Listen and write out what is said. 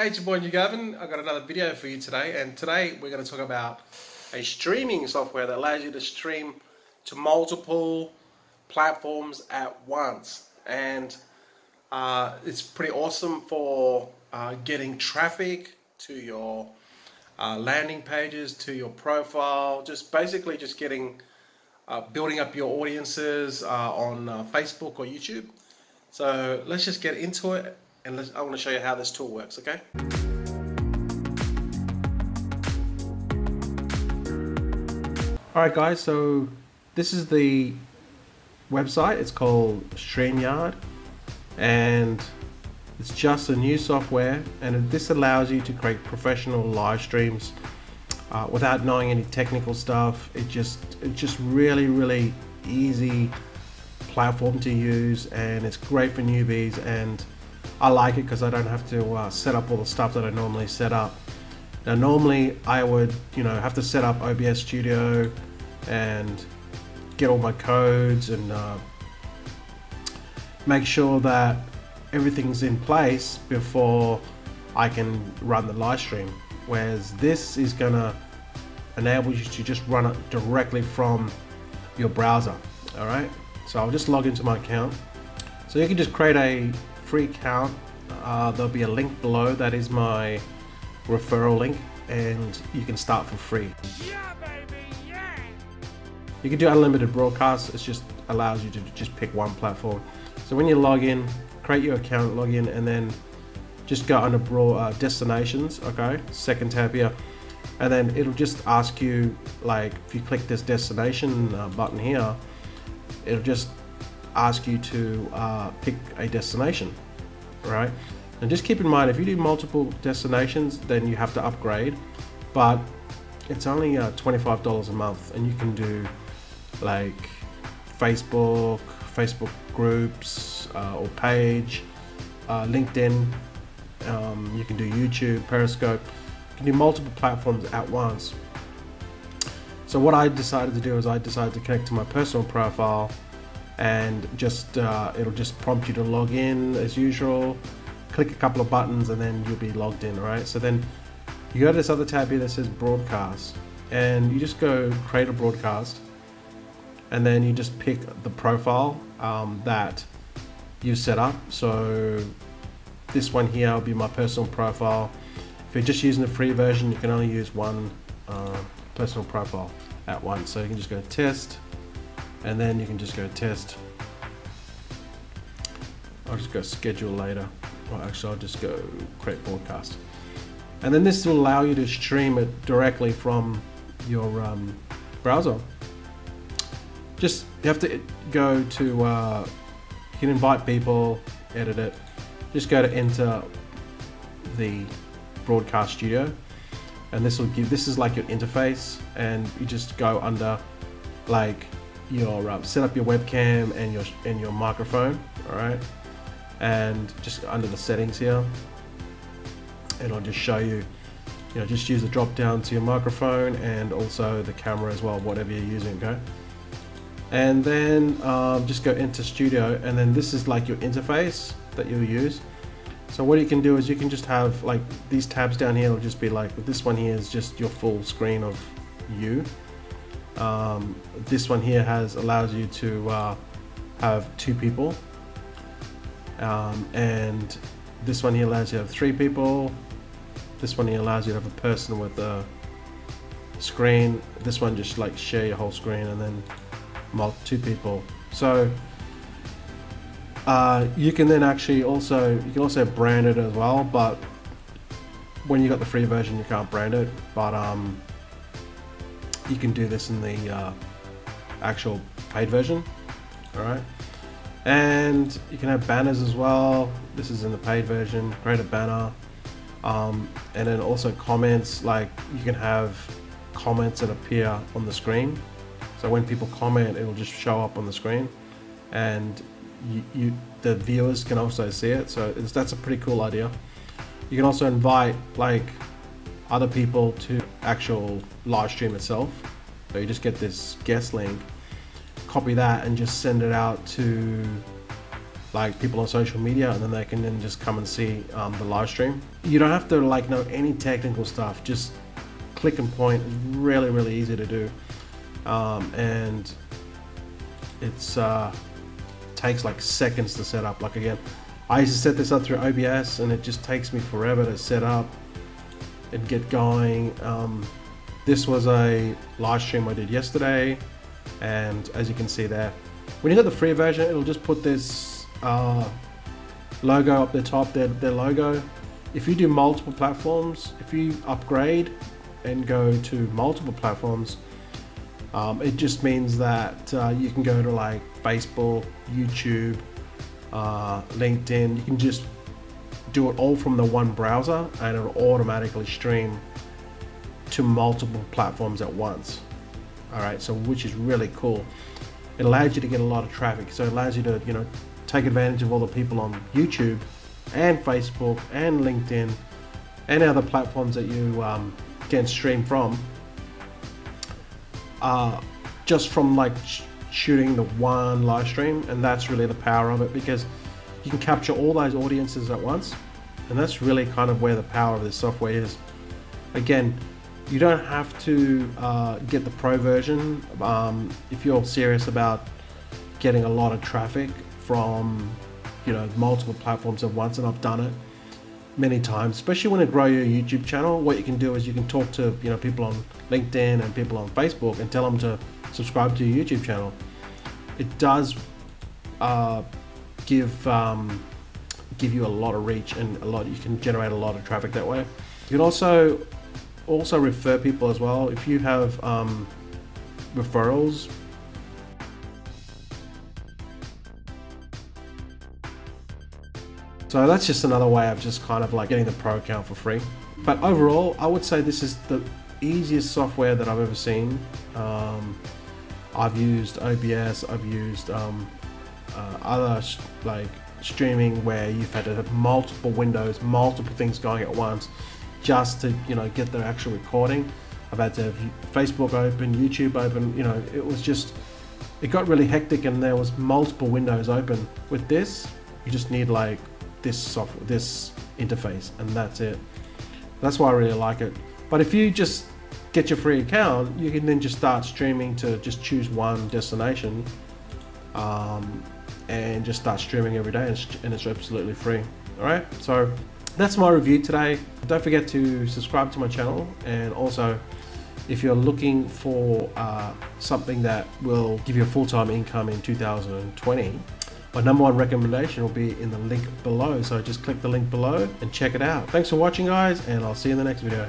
Hey, it's your boy Ng Gavin. I've got another video for you today, and today we're going to talk about a streaming software that allows you to stream to multiple platforms at once, and it's pretty awesome for getting traffic to your landing pages, to your profile, just basically just getting building up your audiences on Facebook or YouTube. So let's just get into it. And I want to show you how this tool works, okay? Alright guys, so this is the website. It's called StreamYard, and it's just a new software, and this allows you to create professional live streams without knowing any technical stuff. It's just really easy platform to use, and it's great for newbies, and I like it because I don't have to set up all the stuff that I normally set up. Now normally I would, you know, have to set up OBS Studio and get all my codes and make sure that everything's in place before I can run the live stream. Whereas this is gonna enable you to just run it directly from your browser. All right, so I'll just log into my account. So you can just create a free account. There'll be a link below. That is my referral link, and you can start for free. Yeah, baby, yeah. You can do unlimited broadcasts. It just allows you to just pick one platform. So when you log in, create your account, log in, and then just go under destinations. Okay, second tab here, and then it'll just ask you, like, if you click this destination button here, it'll just ask you to pick a destination, right? And just keep in mind, if you do multiple destinations, then you have to upgrade, but it's only $25 a month, and you can do like Facebook groups or page, LinkedIn, you can do YouTube, Periscope, you can do multiple platforms at once. So what I decided to do is I decided to connect to my personal profile, and just it'll just prompt you to log in as usual. Click a couple of buttons and then you'll be logged in, right? So then you go to this other tab here that says broadcast, and you just go create a broadcast, and then you just pick the profile that you set up. So this one here will be my personal profile. If you're just using the free version, you can only use one personal profile at once. So you can just go test, and then you can just go test. I'll just go schedule later. Well, actually I'll just go create broadcast. And then this will allow you to stream it directly from your browser. Just, you have to go to, you can invite people, edit it. Just go to enter the broadcast studio. And this will give, this is like your interface, and you just go under like, your set up your webcam and your microphone, all right, and just under the settings here, and I'll just show you, you know, just use the drop down to your microphone and also the camera as well, whatever you're using, okay. And then just go into studio, and then this is like your interface that you'll use. So what you can do is you can just have like these tabs down here. It'll just be like, but this one here is just your full screen of you. This one here allows you to have two people, and this one here allows you to have three people. This one here allows you to have a person with a screen. This one just like share your whole screen, and then two people. So you can then actually also, you can also brand it as well, but when you got the free version you can't brand it, but you can do this in the actual paid version, all right? And you can have banners as well. This is in the paid version. Create a banner, and then also comments. Like, you can have comments that appear on the screen. So when people comment, it'll just show up on the screen, and the viewers can also see it. So that's a pretty cool idea. You can also invite like other people to actual live stream itself. So you just get this guest link, copy that, and just send it out to like people on social media, and then they can then just come and see the live stream. You don't have to like know any technical stuff, just click and point. Really, really easy to do. And it's takes like seconds to set up. Like again, I used to set this up through OBS and it just takes me forever to set up and get going. This was a live stream I did yesterday, and as you can see there, when you got the free version, it'll just put this logo up the top, their logo. If you do multiple platforms, if you upgrade and go to multiple platforms, it just means that you can go to like Facebook, YouTube, LinkedIn. You can just do it all from the one browser and it'll automatically stream to multiple platforms at once. All right, so which is really cool. It allows you to get a lot of traffic, so it allows you to, you know, take advantage of all the people on YouTube and Facebook and LinkedIn and other platforms that you can stream from, just from like shooting the one live stream. And that's really the power of it, because you can capture all those audiences at once, and that's really kind of where the power of this software is. Again, you don't have to get the pro version if you're serious about getting a lot of traffic from, you know, multiple platforms at once. And I've done it many times, especially when you grow your YouTube channel. What you can do is you can talk to, you know, people on LinkedIn and people on Facebook and tell them to subscribe to your YouTube channel. It does give you a lot of reach and a lot. You can generate a lot of traffic that way. You can also refer people as well. If you have referrals, so that's just another way of just kind of like getting the pro account for free. But overall, I would say this is the easiest software that I've ever seen. I've used OBS, I've used other like streaming where you've had to have multiple windows, multiple things going at once, just to, you know, get the actual recording. I've had to have Facebook open, YouTube open. You know, it was just, it got really hectic and there was multiple windows open. With this, you just need like this interface, and that's it. That's why I really like it. But if you just get your free account, you can then just start streaming to just choose one destination and just start streaming every day, and it's absolutely free. All right, so that's my review today. Don't forget to subscribe to my channel, and also if you're looking for something that will give you a full-time income in 2020, my #1 recommendation will be in the link below. So just click the link below and check it out. Thanks for watching, guys, and I'll see you in the next video.